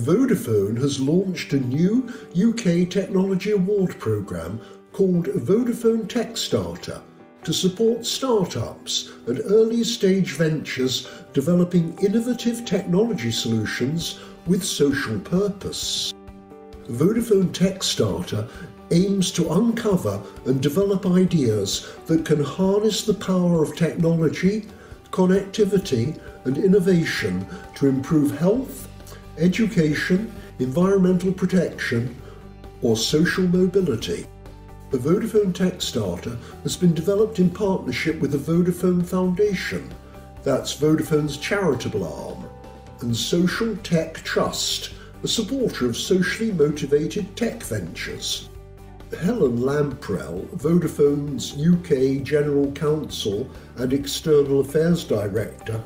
Vodafone has launched a new UK Technology Award programme called Vodafone Techstarter to support startups and early-stage ventures developing innovative technology solutions with social purpose. Vodafone Techstarter aims to uncover and develop ideas that can harness the power of technology, connectivity and innovation to improve health, education, environmental protection or social mobility. The Vodafone Techstarter has been developed in partnership with the Vodafone Foundation, that's Vodafone's charitable arm, and Social Tech Trust, a supporter of socially motivated tech ventures. Helen Lamprell, Vodafone's UK General Counsel and External Affairs Director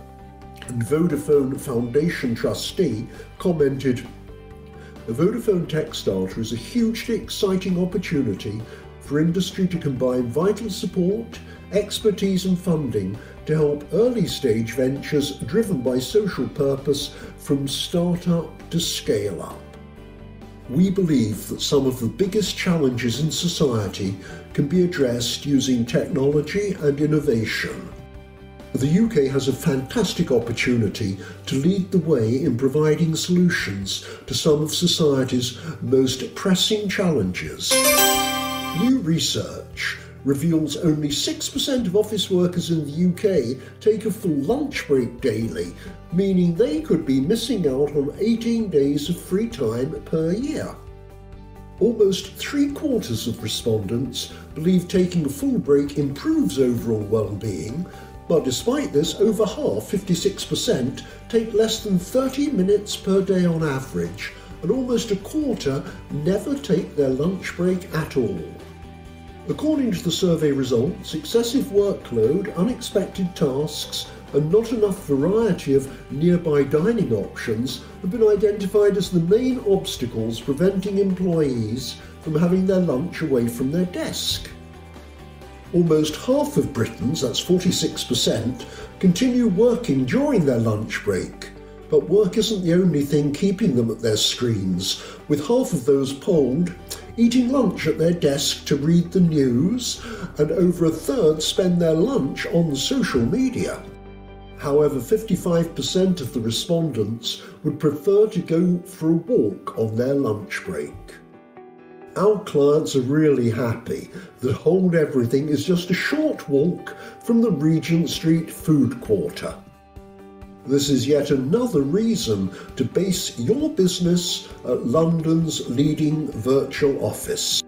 and Vodafone Foundation Trustee, commented, "The Vodafone Techstarter is a hugely exciting opportunity for industry to combine vital support, expertise and funding to help early-stage ventures driven by social purpose from start-up to scale-up. We believe that some of the biggest challenges in society can be addressed using technology and innovation. The UK has a fantastic opportunity to lead the way in providing solutions to some of society's most pressing challenges." New research reveals only 6% of office workers in the UK take a full lunch break daily, meaning they could be missing out on 18 days of free time per year. Almost three-quarters of respondents believe taking a full break improves overall well-being, but despite this, over half, 56%, take less than 30 minutes per day on average, and almost a quarter never take their lunch break at all. According to the survey results, excessive workload, unexpected tasks, and not enough variety of nearby dining options have been identified as the main obstacles preventing employees from having their lunch away from their desk. Almost half of Britons, that's 46%, continue working during their lunch break. But work isn't the only thing keeping them at their screens, with half of those polled eating lunch at their desk to read the news, and over a third spend their lunch on social media. However, 55% of the respondents would prefer to go for a walk on their lunch break. Our clients are really happy that Hold Everything is just a short walk from the Regent Street Food quarter. This is yet another reason to base your business at London's leading virtual office.